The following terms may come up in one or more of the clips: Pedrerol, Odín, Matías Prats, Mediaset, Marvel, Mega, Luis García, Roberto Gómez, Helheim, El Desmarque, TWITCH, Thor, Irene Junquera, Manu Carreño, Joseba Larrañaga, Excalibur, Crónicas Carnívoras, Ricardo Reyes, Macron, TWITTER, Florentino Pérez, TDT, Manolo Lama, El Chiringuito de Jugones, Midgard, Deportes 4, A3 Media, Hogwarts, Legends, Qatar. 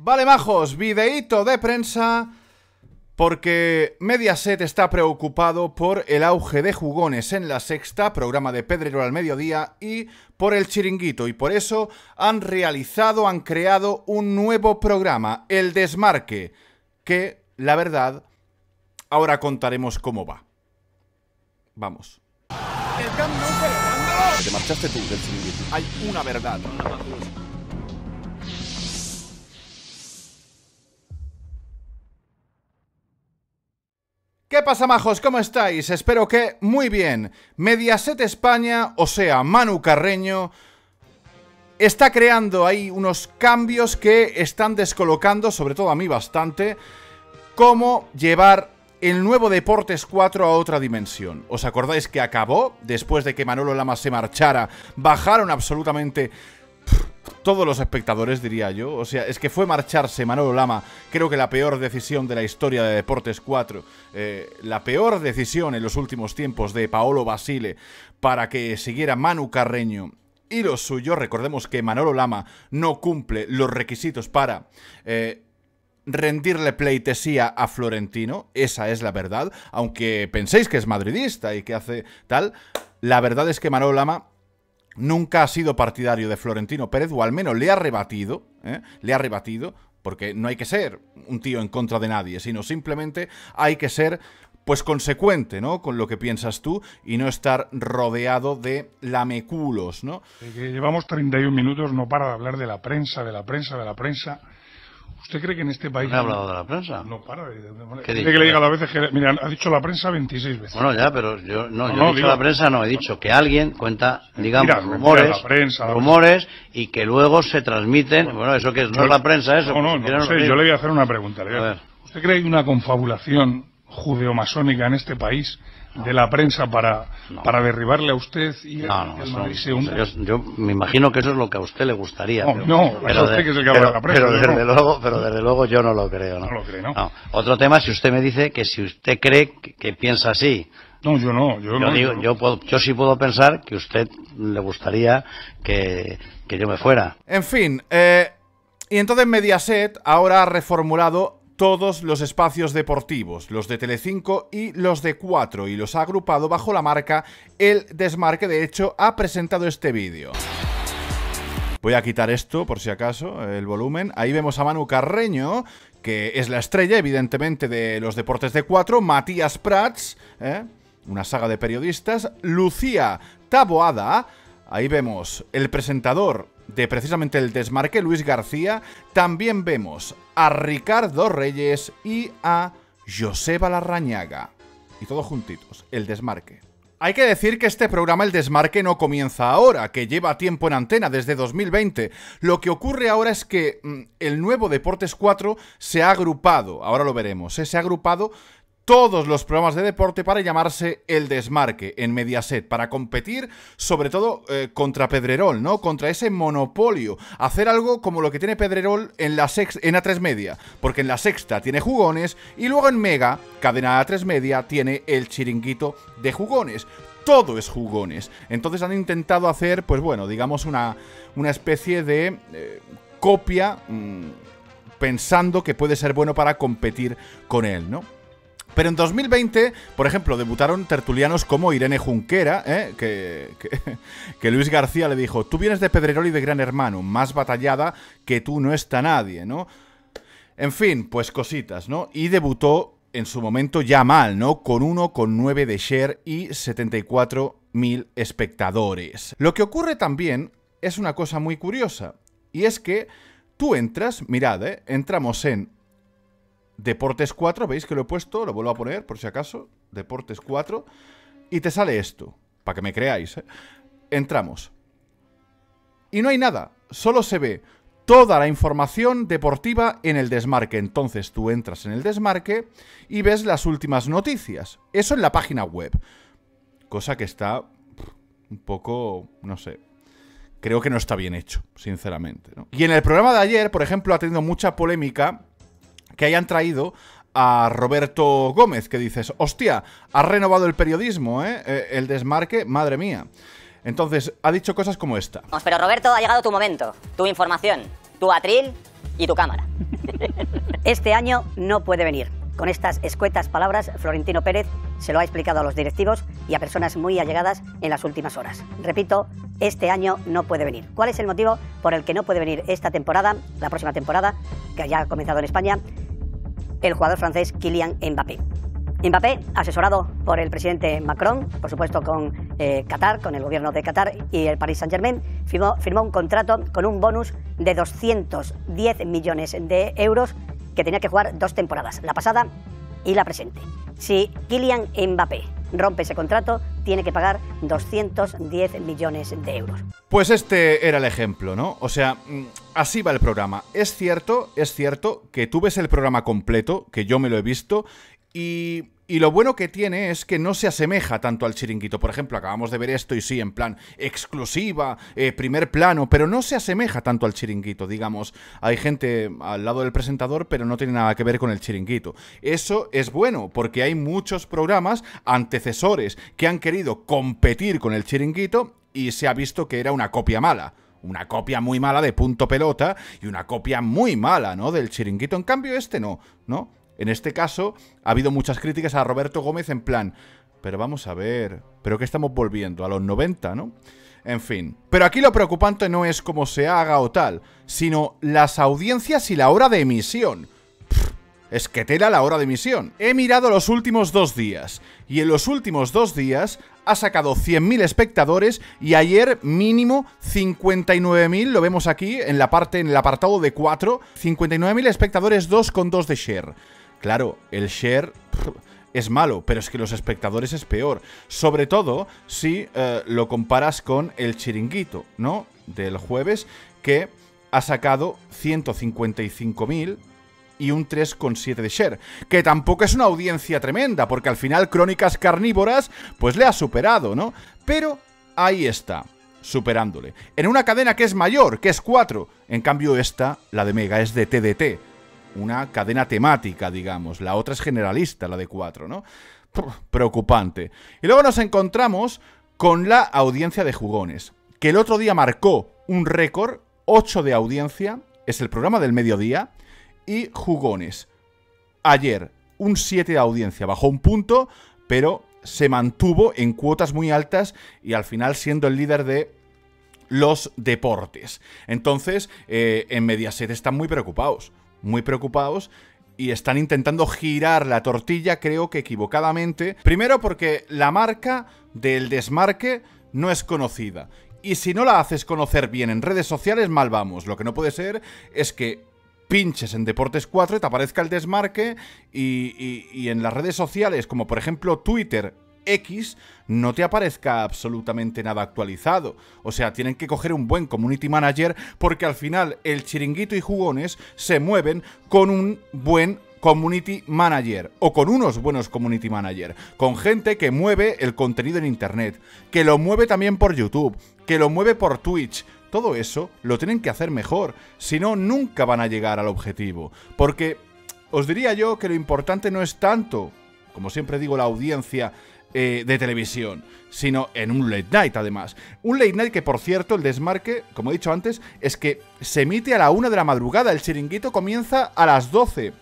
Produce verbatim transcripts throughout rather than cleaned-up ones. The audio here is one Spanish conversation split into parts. Vale, majos, videíto de prensa porque Mediaset está preocupado por el auge de Jugones en La Sexta, programa de Pedrerol al mediodía, y por El Chiringuito. Y por eso han realizado, han creado un nuevo programa, El Desmarque, que, la verdad, ahora contaremos cómo va. Vamos. El cambio, el Te marchaste tú del Chiringuito. Hay una verdad. ¿Qué pasa, majos? ¿Cómo estáis? Espero que muy bien. Mediaset España, o sea, Manu Carreño, está creando ahí unos cambios que están descolocando, sobre todo a mí bastante, cómo llevar el nuevo Deportes cuatro a otra dimensión. ¿Os acordáis que acabó? Después de que Manolo Lama se marchara, bajaron absolutamente todos los espectadores, diría yo. O sea, es que fue marcharse Manolo Lama, creo que la peor decisión de la historia de Deportes cuatro, eh, la peor decisión en los últimos tiempos de Paolo Basile para que siguiera Manu Carreño y los suyos. Recordemos que Manolo Lama no cumple los requisitos para eh, rendirle pleitesía a Florentino, esa es la verdad, aunque penséis que es madridista y que hace tal, la verdad es que Manolo Lama nunca ha sido partidario de Florentino Pérez, o al menos le ha rebatido, ¿eh? le ha rebatido, porque no hay que ser un tío en contra de nadie, sino simplemente hay que ser, pues, consecuente, ¿no?, con lo que piensas tú y no estar rodeado de lameculos, ¿no? Que llevamos treinta y un minutos, no para de hablar de la prensa, de la prensa, de la prensa. ¿Usted cree que en este país... ¿No ha hablado de la prensa? No, para. ¿Qué dice que le diga a las veces que... Mira, ha dicho la prensa veintiséis veces. Bueno, ya, pero yo no, no, yo no he dicho digo, la prensa, no, he dicho que alguien cuenta, digamos, mira, rumores, la prensa, la rumores, y que luego se transmiten... Bueno, bueno eso que es, no es la prensa, eso. No, no, no, no sé, yo le voy a hacer una pregunta. Le voy a hacer. A ver. ¿Usted cree que hay una confabulación judeomasónica en este país de la prensa para, no. para derribarle a usted y no, no, el Madrid se hunde? Yo, yo me imagino que eso es lo que a usted le gustaría. No, pero, no, pero, usted de, que es el que pero, la prensa, pero desde no. luego, pero desde luego yo no lo creo. No, no lo creo, ¿no? No. Otro tema, si usted me dice que si usted cree que, que piensa así. No, yo no. Yo, yo, no, digo, yo, no. yo, puedo, yo sí puedo pensar que a usted le gustaría que, que yo me fuera. En fin, eh, y entonces Mediaset ahora ha reformulado todos los espacios deportivos, los de Tele cinco y los de cuatro, y los ha agrupado bajo la marca El Desmarque. De hecho, ha presentado este vídeo. Voy a quitar esto, por si acaso, el volumen. Ahí vemos a Manu Carreño, que es la estrella, evidentemente, de los deportes de cuatro. Matías Prats, ¿eh? una saga de periodistas. Lucía Taboada. Ahí vemos el presentador de precisamente El Desmarque, Luis García. También vemos a Ricardo Reyes y a Joseba Larrañaga. Y todos juntitos, El Desmarque. Hay que decir que este programa, El Desmarque, no comienza ahora, que lleva tiempo en antena, desde dos mil veinte. Lo que ocurre ahora es que mmm, el nuevo Deportes cuatro se ha agrupado, ahora lo veremos, ¿eh? se ha agrupado todos los programas de deporte para llamarse El Desmarque en Mediaset, para competir sobre todo eh, contra Pedrerol, ¿no? Contra ese monopolio, hacer algo como lo que tiene Pedrerol en la sex en A tres Media, porque en La Sexta tiene Jugones y luego en Mega, cadena A tres Media, tiene El Chiringuito de Jugones. Todo es Jugones. Entonces han intentado hacer, pues bueno, digamos una, una especie de eh, copia, mmm, pensando que puede ser bueno para competir con él, ¿no? Pero en dos mil veinte, por ejemplo, debutaron tertulianos como Irene Junquera, ¿eh? que, que, que Luis García le dijo: tú vienes de Pedrerol y de Gran Hermano, más batallada que tú no está nadie, ¿no? En fin, pues cositas, ¿no? Y debutó en su momento ya mal, ¿no? Con uno coma nueve de share y setenta y cuatro mil espectadores. Lo que ocurre también es una cosa muy curiosa, y es que tú entras, mirad, ¿eh? entramos en Deportes cuatro, veis que lo he puesto, lo vuelvo a poner por si acaso, Deportes cuatro, y te sale esto, para que me creáis, ¿eh? Entramos. Y no hay nada, solo se ve toda la información deportiva en El Desmarque. Entonces tú entras en El Desmarque y ves las últimas noticias, eso en la página web, cosa que está un poco, no sé... Creo que no está bien hecho, sinceramente, ¿no? Y en el programa de ayer, por ejemplo, ha tenido mucha polémica que hayan traído a Roberto Gómez, que dices, hostia, ha renovado el periodismo, ¿eh? El Desmarque, madre mía. Entonces, ha dicho cosas como esta. Pero Roberto, ha llegado tu momento, tu información. tu atril y tu cámara. Este año no puede venir. Con estas escuetas palabras, Florentino Pérez se lo ha explicado a los directivos y a personas muy allegadas en las últimas horas. Repito, este año no puede venir. ¿Cuál es el motivo por el que no puede venir esta temporada, la próxima temporada, que ya ha comenzado en España, el jugador francés Kylian Mbappé? Mbappé, asesorado por el presidente Macron, por supuesto con eh, Qatar, con el gobierno de Qatar y el Paris Saint-Germain, firmó, firmó un contrato con un bonus de doscientos diez millones de euros que tenía que jugar dos temporadas, la pasada y la presente. Si Kylian Mbappé rompe ese contrato, tiene que pagar doscientos diez millones de euros. Pues este era el ejemplo, ¿no? O sea, así va el programa. Es cierto, es cierto que tú ves el programa completo, que yo me lo he visto, y, y lo bueno que tiene es que no se asemeja tanto al Chiringuito. Por ejemplo, acabamos de ver esto y sí, en plan exclusiva, eh, primer plano, pero no se asemeja tanto al Chiringuito, digamos. Hay gente al lado del presentador, pero no tiene nada que ver con el Chiringuito. Eso es bueno, porque hay muchos programas antecesores que han querido competir con el Chiringuito y se ha visto que era una copia mala. Una copia muy mala de Punto Pelota y una copia muy mala, ¿no?, del Chiringuito. En cambio, este no, ¿no? En este caso, ha habido muchas críticas a Roberto Gómez en plan, pero vamos a ver, pero que estamos volviendo a los noventa, ¿no? En fin. Pero aquí lo preocupante no es cómo se haga o tal, sino las audiencias y la hora de emisión. Pff, es que tela la hora de emisión. He mirado los últimos dos días, y en los últimos dos días ha sacado cien mil espectadores y ayer mínimo cincuenta y nueve mil, lo vemos aquí en la parte, en el apartado de cuatro, cincuenta y nueve mil espectadores, dos coma dos de share. Claro, el share es malo, pero es que los espectadores es peor. Sobre todo si eh, lo comparas con el Chiringuito, ¿no?, del jueves, que ha sacado ciento cincuenta y cinco mil y un tres coma siete de share. Que tampoco es una audiencia tremenda, porque al final Crónicas Carnívoras pues le ha superado, ¿no? Pero ahí está, superándole. En una cadena que es mayor, que es cuatro. En cambio esta, la de Mega, es de T D T. Una cadena temática, digamos. La otra es generalista, la de cuatro, ¿no? Preocupante. Y luego nos encontramos con la audiencia de Jugones, que el otro día marcó un récord, ocho de audiencia, es el programa del mediodía, y Jugones. Ayer, un siete de audiencia, bajó un punto, pero se mantuvo en cuotas muy altas y al final siendo el líder de los deportes. Entonces, eh, en Mediaset están muy preocupados. Muy preocupados y están intentando girar la tortilla, creo que equivocadamente. Primero porque la marca del Desmarque no es conocida. Y si no la haces conocer bien en redes sociales, mal vamos. Lo que no puede ser es que pinches en Deportes cuatro y te aparezca el Desmarque y, y, y en las redes sociales, como por ejemplo Twitter X, no te aparezca absolutamente nada actualizado. O sea, tienen que coger un buen community manager porque al final el Chiringuito y Jugones se mueven con un buen community manager o con unos buenos community manager, con gente que mueve el contenido en internet, que lo mueve también por YouTube, que lo mueve por Twitch. Todo eso lo tienen que hacer mejor, si no nunca van a llegar al objetivo. Porque os diría yo que lo importante no es tanto, como siempre digo, la audiencia Eh, de televisión, sino en un late night además. Un late night que, por cierto, el Desmarque, como he dicho antes, es que se emite a la una de la madrugada. El Chiringuito comienza a las doce.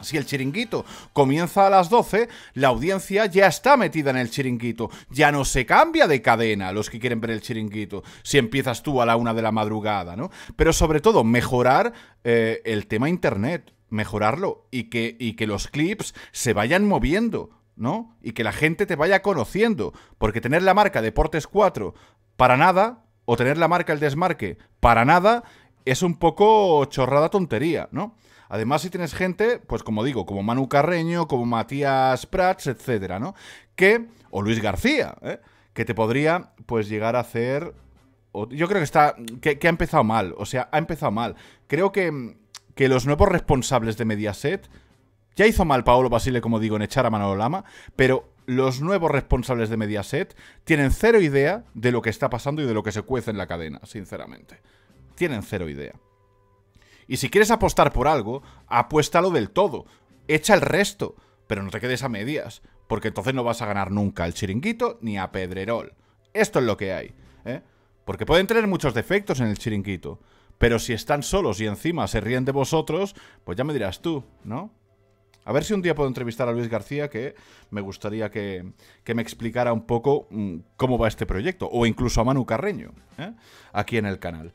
Si el Chiringuito comienza a las doce, la audiencia ya está metida en el Chiringuito. Ya no se cambia de cadena los que quieren ver el Chiringuito si empiezas tú a la una de la madrugada, ¿no? Pero sobre todo, mejorar eh, el tema internet, mejorarlo y que, y que los clips se vayan moviendo, ¿no? Y que la gente te vaya conociendo, porque tener la marca Deportes cuatro para nada, o tener la marca El Desmarque para nada, es un poco chorrada tontería, ¿no? Además, si tienes gente, pues como digo, como Manu Carreño, como Matías Prats, etcétera, ¿no? Que, o Luis García, ¿eh?, que te podría, pues, llegar a hacer... Yo creo que está... Que, que ha empezado mal, o sea, ha empezado mal. Creo que, que los nuevos responsables de Mediaset... Ya hizo mal Paolo Basile, como digo, en echar a Manolo Lama, pero los nuevos responsables de Mediaset tienen cero idea de lo que está pasando y de lo que se cuece en la cadena, sinceramente. Tienen cero idea. Y si quieres apostar por algo, apuéstalo del todo. Echa el resto, pero no te quedes a medias, porque entonces no vas a ganar nunca al Chiringuito ni a Pedrerol. Esto es lo que hay, ¿eh? Porque pueden tener muchos defectos en el Chiringuito, Pero si están solos y encima se ríen de vosotros, pues ya me dirás tú, ¿no? A ver si un día puedo entrevistar a Luis García, que me gustaría que, que me explicara un poco mmm, cómo va este proyecto. O incluso a Manu Carreño, ¿eh? Aquí en el canal.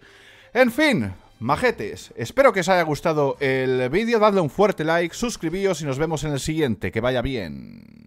En fin, majetes, espero que os haya gustado el vídeo. Dadle un fuerte like, suscribíos y nos vemos en el siguiente. Que vaya bien.